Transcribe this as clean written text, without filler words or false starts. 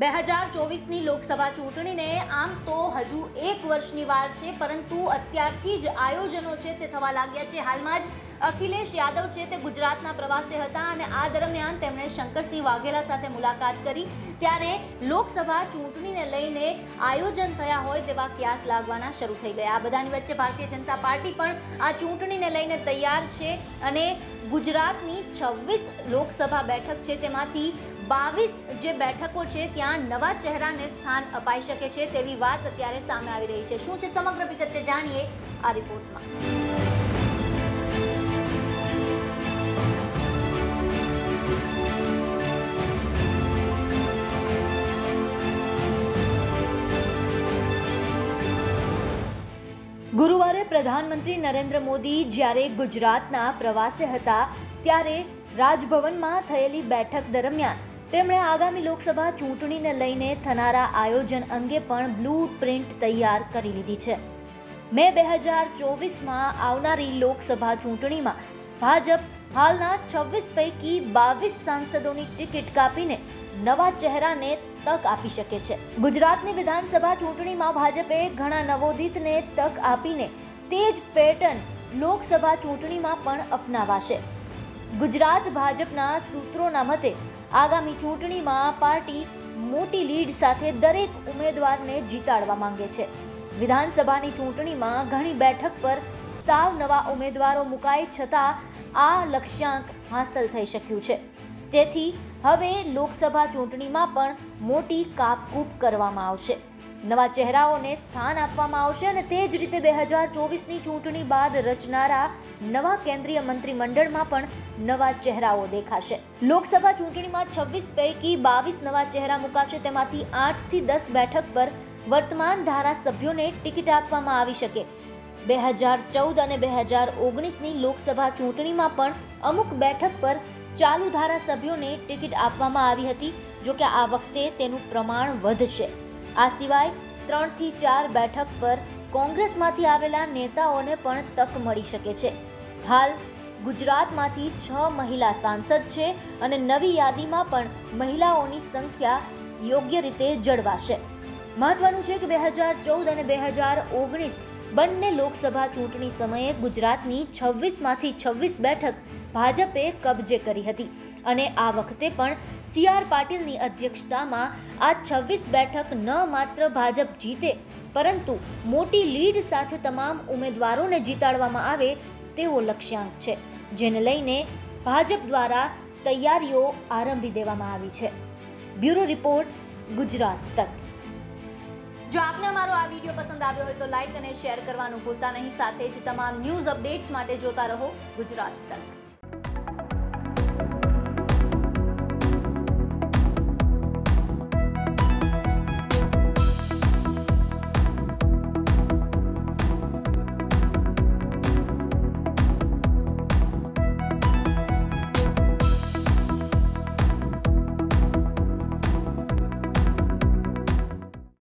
2024 ની લોકસભા ચૂંટણીને આમ તો હજુ એક વર્ષની વાર છે, પરંતુ અત્યારથી જ આયોજનો છે તે થવા લાગ્યા છે। હાલમાં જ અખિલેશ યાદવ છે તે ગુજરાતના પ્રવાસે હતા અને આ દરમિયાન તેમણે શંકરસિંહ વાઘેલા સાથે મુલાકાત કરી, ત્યારે લોકસભા ચૂંટણીને લઈને આયોજન થયા હોય તેવા ક્યાસ લાગવાના શરૂ થઈ ગયા। આ બધાની વચ્ચે ભારતીય જનતા પાર્ટી પણ આ ચૂંટણીને લઈને તૈયાર છે અને ગુજરાતની 26 લોકસભા બેઠક છે તેમાંથી 22 જે બેઠકો છે ત્યાં નવા ચહેરાને સ્થાન અપાઈ શકે છે તેવી વાત અત્યારે સામે આવી રહી છે। શું છે સમગ્ર વિગત તે જાણીએ આ રિપોર્ટમાં। गुरुवारे प्रधानमंत्री नरेन्द्र मोदी જ્યારે ગુજરાતના પ્રવાસે હતા ત્યારે રાજભવનમાં થયેલી બેઠક દરમિયાન તેમણે આગામી લોકસભા ચૂંટણીને લઈને થનારા આયોજન અંગે પણ બ્લુ પ્રિન્ટ તૈયાર કરી લીધી છે। મે 2024માં આવનારી લોકસભા ચૂંટણીમાં ભાજપ હાલના 26 પૈકી 22 સાંસદોની ટિકિટ કાપીને નવા ચહેરાને તક આપી શકે છે। ગુજરાતની વિધાનસભા ચૂંટણીમાં ભાજપે ઘણા નવોદિતને તક આપીને તે જ પેટર્ન લોકસભા ચૂંટણીમાં પણ અપનાવાશે। ગુજરાત ભાજપના સૂત્રોના મતે આગામી ચૂંટણીમાં પાર્ટી મોટી લીડ સાથે દરેક ઉમેદવારને જીતાડવા માંગે છે। વિધાનસભાની ચૂંટણીમાં ઘણી બેઠક પર સાવ નવા ઉમેદવારો મુકાય છતાં આ લક્ષ્યાંક હાંસલ થઈ શક્યું છે, તેથી હવે લોકસભા ચૂંટણીમાં પણ મોટી કાપકૂપ કરવામાં આવશે, નવા ચહેરાઓને સ્થાન આપવામાં આવશે અને તે જ રીતે 2024ની ચૂંટણી બાદ રચનારા નવા કેન્દ્રીય મંત્રીમંડળમાં પણ નવા ચહેરાઓ દેખાશે। લોકસભા ચૂંટણીમાં 26 પૈકી 22 નવા ચહેરા મુકાશે, તેમાંથી 8 થી 10 બેઠક પર વર્તમાન ધારાસભ્યોને ટિકિટ આપવામાં આવી શકે। 2014 અને 2019ની લોકસભા ચૂંટણીમાં પણ અમુક બેઠક પર ચાલુ ધારાસભ્યોને ટિકિટ આપવામાં આવી હતી, જોકે આ વખતે તેનું પ્રમાણ વધશે। આ સિવાય 3 થી 4 બેઠક પર કોંગ્રેસમાંથી આવેલા નેતાઓને પણ તક મળી શકે છે। હાલ ગુજરાતમાંથી 6 મહિલા સાંસદ છે અને નવી યાદીમાં પણ મહિલાઓની સંખ્યા યોગ્ય રીતે જળવાશે। મહત્વનું છે કે 2014 અને 2019 બંને લોકસભા ચૂંટણી સમયે ગુજરાતની 26 માંથી 26 બેઠક ભાજપે કબજે કરી હતી અને આ વખતે પણ CR પાટીલની અધ્યક્ષતામાં આ 26 બેઠક ન માત્ર ભાજપ જીતે પરંતુ મોટી લીડ સાથે તમામ ઉમેદવારોને જીતાડવામાં આવે તેવો લક્ષ્યાંક છે, જેને લઈને ભાજપ દ્વારા તૈયારીઓ આરંભી દેવામાં આવી છે। બ્યુરો રિપોર્ટ, ગુજરાત તક। જો આપને અમારો આ વિડીયો પસંદ આવ્યો હોય તો લાઇક અને શેર કરવાનું ભૂલતા નહીં, સાથે જ તમામ ન્યૂઝ અપડેટ્સ માટે જોતા રહો ગુજરાત તક।